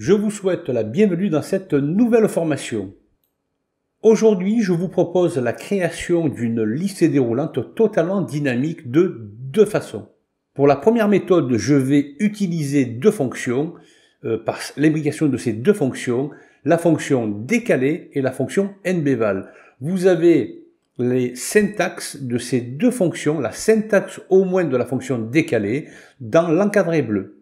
Je vous souhaite la bienvenue dans cette nouvelle formation. Aujourd'hui, je vous propose la création d'une liste déroulante totalement dynamique de deux façons. Pour la première méthode, je vais utiliser deux fonctions, par l'imbrication de ces deux fonctions, la fonction décaler et la fonction NBVAL. Vous avez les syntaxes de ces deux fonctions, la syntaxe au moins de la fonction décaler, dans l'encadré bleu.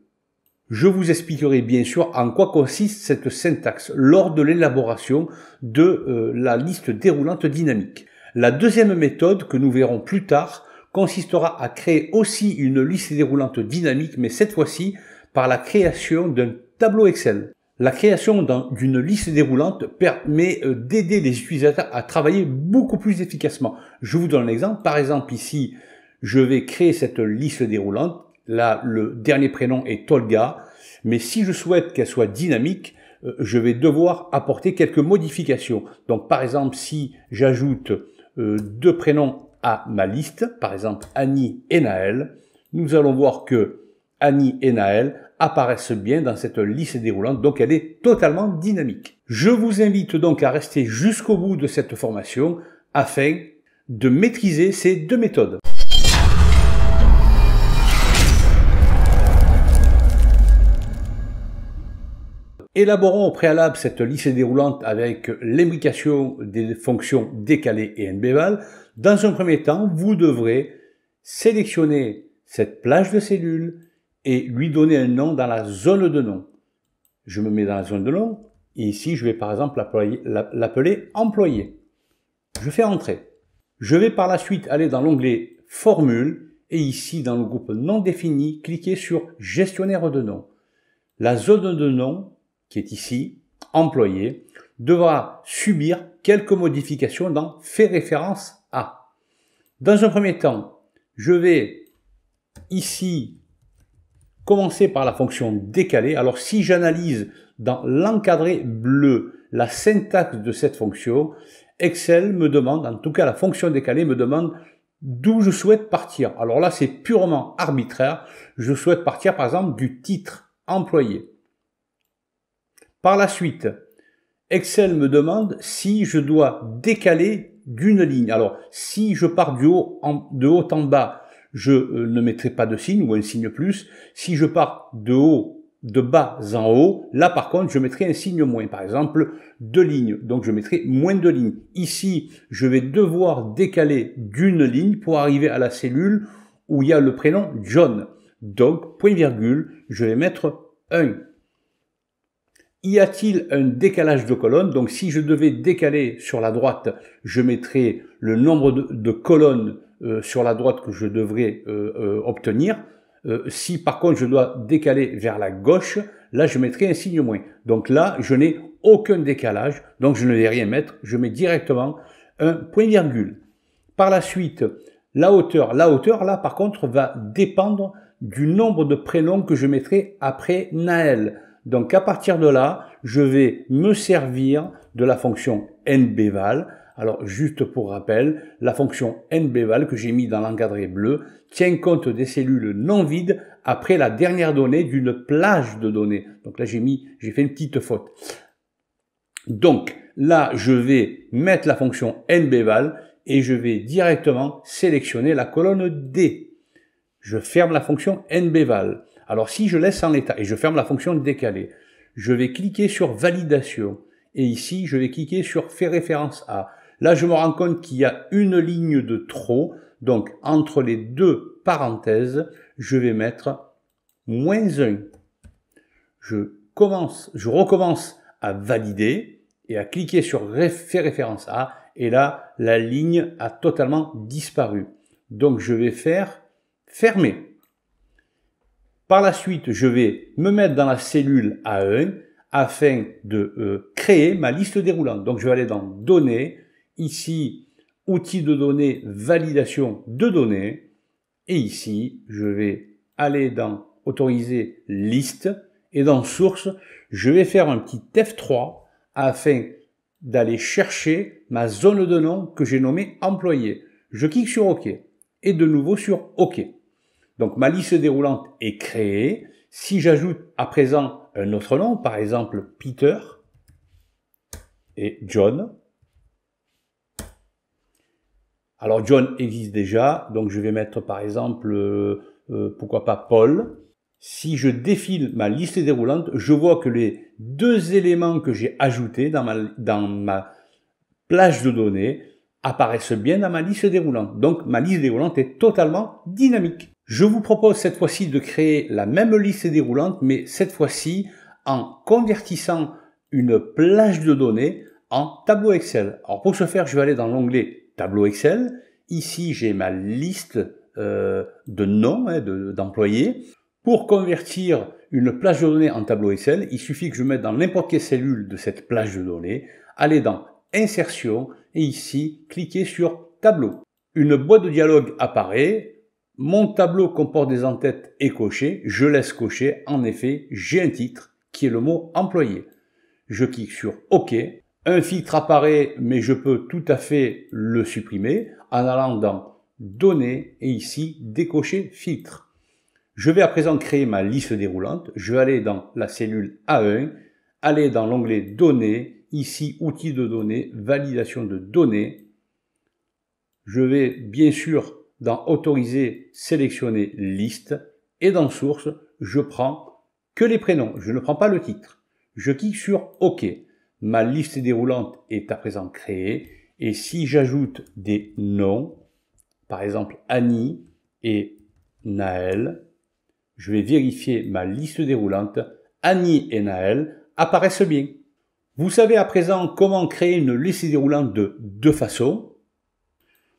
Je vous expliquerai bien sûr en quoi consiste cette syntaxe lors de l'élaboration de la liste déroulante dynamique. La deuxième méthode, que nous verrons plus tard, consistera à créer aussi une liste déroulante dynamique, mais cette fois-ci par la création d'un tableau Excel. La création d'une liste déroulante permet d'aider les utilisateurs à travailler beaucoup plus efficacement. Je vous donne un exemple. Par exemple, ici, je vais créer cette liste déroulante. Là, le dernier prénom est Olga, mais si je souhaite qu'elle soit dynamique, je vais devoir apporter quelques modifications. Donc, par exemple, si j'ajoute deux prénoms à ma liste, par exemple Annie et Naël, nous allons voir que Annie et Naël apparaissent bien dans cette liste déroulante, donc elle est totalement dynamique. Je vous invite donc à rester jusqu'au bout de cette formation afin de maîtriser ces deux méthodes. Élaborons au préalable cette liste déroulante avec l'imbrication des fonctions décaler et NBVAL. Dans un premier temps, vous devrez sélectionner cette plage de cellules et lui donner un nom dans la zone de nom. Je me mets dans la zone de nom et ici, je vais par exemple l'appeler « Employé ». Je fais « Entrer ». Je vais par la suite aller dans l'onglet « Formules » et ici, dans le groupe « Non défini », cliquez sur « Gestionnaire de nom ». La zone de nom, qui est ici, employé, devra subir quelques modifications dans « Fait référence à ». Dans un premier temps, je vais ici commencer par la fonction décaler. Alors si j'analyse dans l'encadré bleu la syntaxe de cette fonction, Excel me demande, en tout cas la fonction décaler me demande d'où je souhaite partir. Alors là, c'est purement arbitraire. Je souhaite partir par exemple du titre « Employé ». Par la suite, Excel me demande si je dois décaler d'une ligne. Alors, si je pars de haut en bas, je ne mettrai pas de signe ou un signe plus. Si je pars de bas en haut, là par contre, je mettrai un signe moins. Par exemple, deux lignes. Donc, je mettrai moins de lignes. Ici, je vais devoir décaler d'une ligne pour arriver à la cellule où il y a le prénom John. Donc, point virgule, je vais mettre 1. Y a-t-il un décalage de colonnes? Donc si je devais décaler sur la droite, je mettrais le nombre de colonnes sur la droite que je devrais obtenir. Si par contre je dois décaler vers la gauche, là je mettrai un signe moins. Donc là, je n'ai aucun décalage, donc je ne vais rien mettre, je mets directement un point virgule. Par la suite, la hauteur là par contre va dépendre du nombre de prénoms que je mettrai après Naël. Donc à partir de là, je vais me servir de la fonction NBVAL. Alors juste pour rappel, la fonction NBVAL que j'ai mis dans l'encadré bleu tient compte des cellules non vides après la dernière donnée d'une plage de données. Donc là j'ai fait une petite faute. Donc là je vais mettre la fonction NBVAL et je vais directement sélectionner la colonne D. Je ferme la fonction NBVAL. Alors si je laisse en l'état et je ferme la fonction décaler, je vais cliquer sur validation et ici je vais cliquer sur fait référence à. Là je me rends compte qu'il y a une ligne de trop, donc entre les deux parenthèses, je vais mettre moins 1. Je recommence à valider et à cliquer sur fait référence à et là la ligne a totalement disparu. Donc je vais faire fermer. Par la suite, je vais me mettre dans la cellule A1 afin de créer ma liste déroulante. Donc, je vais aller dans Données, ici, Outils de données, Validation de données. Et ici, je vais aller dans Autoriser liste. Et dans Source, je vais faire un petit F3 afin d'aller chercher ma zone de nom que j'ai nommée Employé. Je clique sur OK et de nouveau sur OK. Donc ma liste déroulante est créée. Si j'ajoute à présent un autre nom, par exemple Peter et John. Alors John existe déjà, donc je vais mettre par exemple, pourquoi pas Paul. Si je défile ma liste déroulante, je vois que les deux éléments que j'ai ajoutés dans ma plage de données apparaissent bien dans ma liste déroulante. Donc ma liste déroulante est totalement dynamique. Je vous propose cette fois-ci de créer la même liste déroulante, mais cette fois-ci en convertissant une plage de données en tableau Excel. Alors pour ce faire, je vais aller dans l'onglet tableau Excel. Ici, j'ai ma liste de noms d'employés. Pour convertir une plage de données en tableau Excel, il suffit que je mette dans n'importe quelle cellule de cette plage de données, aller dans Insertion et ici, cliquer sur Tableau. Une boîte de dialogue apparaît. Mon tableau comporte des en-têtes est coché. Je laisse cocher. En effet, j'ai un titre qui est le mot employé. Je clique sur OK. Un filtre apparaît, mais je peux tout à fait le supprimer en allant dans Données et ici décocher Filtre. Je vais à présent créer ma liste déroulante. Je vais aller dans la cellule A1, aller dans l'onglet Données, ici Outils de données, Validation de données. Je vais bien sûr dans Autoriser, sélectionner Liste et dans Source, je prends que les prénoms, je ne prends pas le titre. Je clique sur OK. Ma liste déroulante est à présent créée et si j'ajoute des noms, par exemple Annie et Naël, je vais vérifier ma liste déroulante. Annie et Naël apparaissent bien. Vous savez à présent comment créer une liste déroulante de deux façons.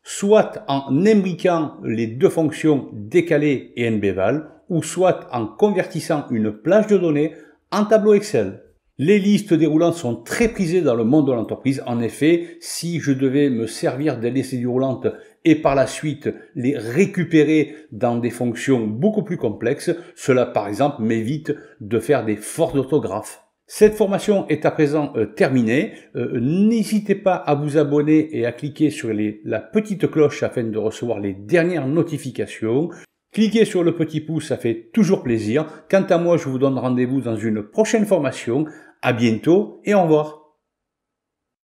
Soit en imbriquant les deux fonctions décaler et NBVAL, ou soit en convertissant une plage de données en tableau Excel. Les listes déroulantes sont très prisées dans le monde de l'entreprise. En effet, si je devais me servir des listes déroulantes et par la suite les récupérer dans des fonctions beaucoup plus complexes, cela par exemple m'évite de faire des fautes d'orthographe. Cette formation est à présent terminée. N'hésitez pas à vous abonner et à cliquer sur la petite cloche afin de recevoir les dernières notifications. Cliquez sur le petit pouce, ça fait toujours plaisir. Quant à moi, je vous donne rendez-vous dans une prochaine formation. À bientôt et au revoir.